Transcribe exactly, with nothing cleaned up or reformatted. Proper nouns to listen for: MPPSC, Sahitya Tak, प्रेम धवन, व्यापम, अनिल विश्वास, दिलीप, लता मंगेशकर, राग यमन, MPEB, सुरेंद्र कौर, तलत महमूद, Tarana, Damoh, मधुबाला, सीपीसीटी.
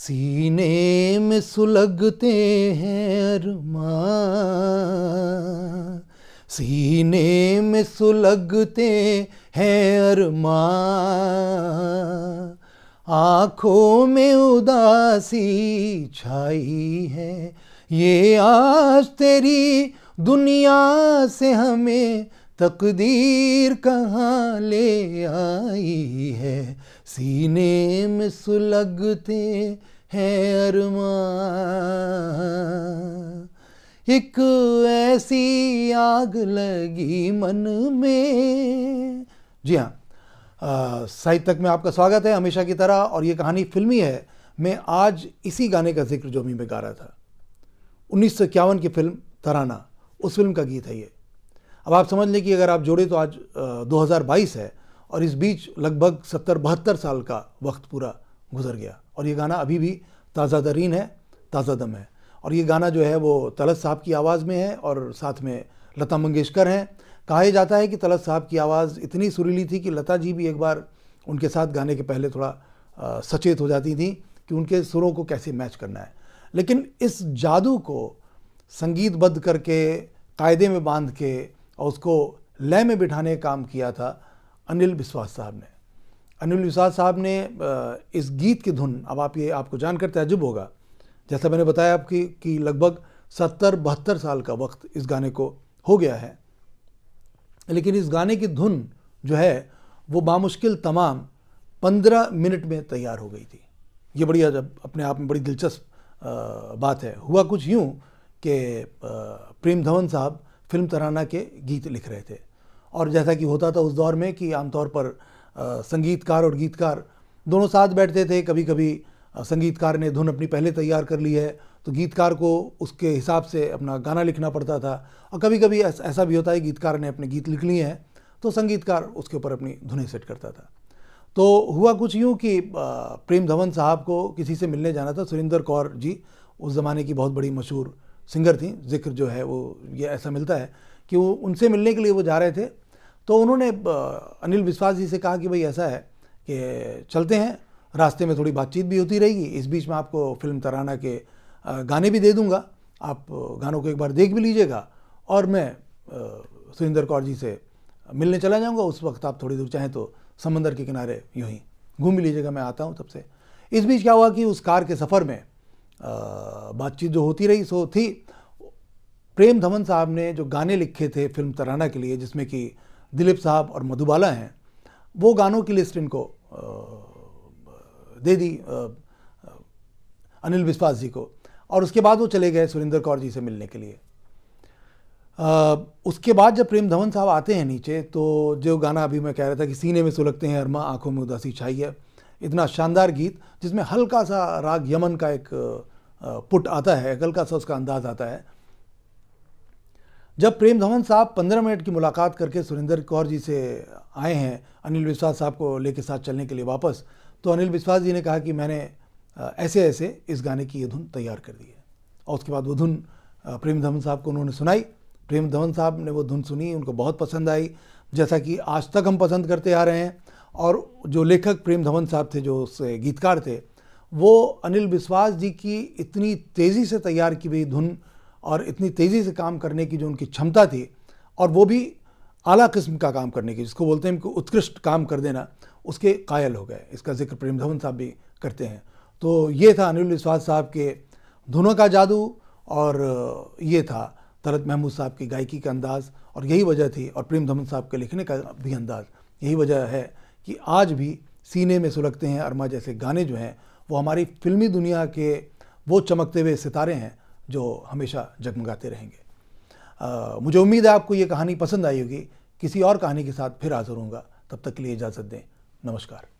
सीने में सुलगते हैं अरमां, सीने में सुलगते हैं अरमां, आँखों में उदासी छाई है, ये आज तेरी दुनिया से हमें तकदीर कहाँ ले आई है। सीने में सुलगते हैं अरमां, एक ऐसी आग लगी मन में। जी हाँ, साहित्य तक में आपका स्वागत है हमेशा की तरह, और ये कहानी फिल्मी है। मैं आज इसी गाने का जिक्र जो मैं गा रहा था, उन्नीस सौ इक्यावन की फिल्म तराना, उस फिल्म का गीत है ये। अब आप समझ लें कि अगर आप जोड़े तो आज दो हज़ार बाईस है और इस बीच लगभग सत्तर बहत्तर साल का वक्त पूरा गुजर गया, और ये गाना अभी भी ताज़ा तरीन है, ताज़ा दम है। और ये गाना जो है वो तलत साहब की आवाज़ में है और साथ में लता मंगेशकर हैं। कहा जाता है कि तलत साहब की आवाज़ इतनी सुरीली थी कि लता जी भी एक बार उनके साथ गाने के पहले थोड़ा आ, सचेत हो जाती थी कि उनके सुरों को कैसे मैच करना है। लेकिन इस जादू को संगीतबद्ध करके, कायदे में बांध के और उसको लय में बिठाने का काम किया था अनिल विश्वास साहब ने। अनिल विश्वास साहब ने इस गीत की धुन, अब आप ये आपको जानकर ताज्जुब होगा, जैसा मैंने बताया आपकी कि लगभग सत्तर बहत्तर साल का वक्त इस गाने को हो गया है, लेकिन इस गाने की धुन जो है वो बामुश्किल तमाम पंद्रह मिनट में तैयार हो गई थी। ये बढ़िया, जब अपने आप में बड़ी दिलचस्प बात है। हुआ कुछ यूँ कि प्रेम धवन साहब फिल्म तराना के गीत लिख रहे थे, और जैसा कि होता था उस दौर में कि आमतौर पर आ, संगीतकार और गीतकार दोनों साथ बैठते थे। कभी कभी आ, संगीतकार ने धुन अपनी पहले तैयार कर ली है तो गीतकार को उसके हिसाब से अपना गाना लिखना पड़ता था, और कभी कभी ऐस, ऐसा भी होता है गीतकार ने अपने गीत लिख लिए हैं तो संगीतकार उसके ऊपर अपनी धुनें सेट करता था। तो हुआ कुछ यूँ कि आ, प्रेम धवन साहब को किसी से मिलने जाना था। सुरेंद्र कौर जी उस ज़माने की बहुत बड़ी मशहूर सिंगर थी, जिक्र जो है वो ये ऐसा मिलता है कि वो उनसे मिलने के लिए वो जा रहे थे। तो उन्होंने अनिल विश्वास जी से कहा कि भाई ऐसा है कि चलते हैं, रास्ते में थोड़ी बातचीत भी होती रहेगी, इस बीच में आपको फिल्म तराना के गाने भी दे दूंगा, आप गानों को एक बार देख भी लीजिएगा, और मैं सुरेंद्र कौर जी से मिलने चला जाऊँगा, उस वक्त आप थोड़ी दूर चाहें तो समंदर के किनारे यूँ ही घूम भी लीजिएगा, मैं आता हूँ तब से। इस बीच क्या हुआ कि उस कार के सफ़र में बातचीत जो होती रही सो थी। प्रेम धवन साहब ने जो गाने लिखे थे फिल्म तराना के लिए, जिसमें कि दिलीप साहब और मधुबाला हैं, वो गानों की लिस्ट इनको दे दी अनिल विश्वास जी को, और उसके बाद वो चले गए सुरेंद्र कौर जी से मिलने के लिए। उसके बाद जब प्रेम धवन साहब आते हैं नीचे, तो जो गाना अभी मैं कह रहा था कि सीने में सुलगते हैं अरमा, आँखों में उदासी छाई है, इतना शानदार गीत जिसमें हल्का सा राग यमन का एक पुट आता है, हल्का सा उसका अंदाज आता है। जब प्रेम धवन साहब पंद्रह मिनट की मुलाकात करके सुरेंद्र कौर जी से आए हैं अनिल विश्वास साहब को लेके साथ चलने के लिए वापस, तो अनिल विश्वास जी ने कहा कि मैंने ऐसे ऐसे इस गाने की ये धुन तैयार कर दी है, और उसके बाद वो धुन प्रेम धवन साहब को उन्होंने सुनाई। प्रेम धवन साहब ने वो धुन सुनी, उनको बहुत पसंद आई, जैसा कि आज तक हम पसंद करते आ रहे हैं। और जो लेखक प्रेम धवन साहब थे, जो गीतकार थे, वो अनिल विश्वास जी की इतनी तेज़ी से तैयार की गई धुन और इतनी तेज़ी से काम करने की जो उनकी क्षमता थी, और वो भी आला किस्म का काम करने की, जिसको बोलते हैं कि उत्कृष्ट काम कर देना, उसके कायल हो गए। इसका जिक्र प्रेम धवन साहब भी करते हैं। तो ये था अनिल विश्वास साहब के धुनों का जादू, और ये था तलत महमूद साहब की गायकी का अंदाज़, और यही वजह थी, और प्रेम धवन साहब के लिखने का भी अंदाज़, यही वजह है कि आज भी सीने में सुलगते हैं अरमा जैसे गाने जो हैं वो हमारी फिल्मी दुनिया के वो चमकते हुए सितारे हैं जो हमेशा जगमगाते रहेंगे। आ, मुझे उम्मीद है आपको ये कहानी पसंद आई होगी। किसी और कहानी के साथ फिर हाजिर होऊंगा, तब तक के लिए इजाज़त दें। नमस्कार।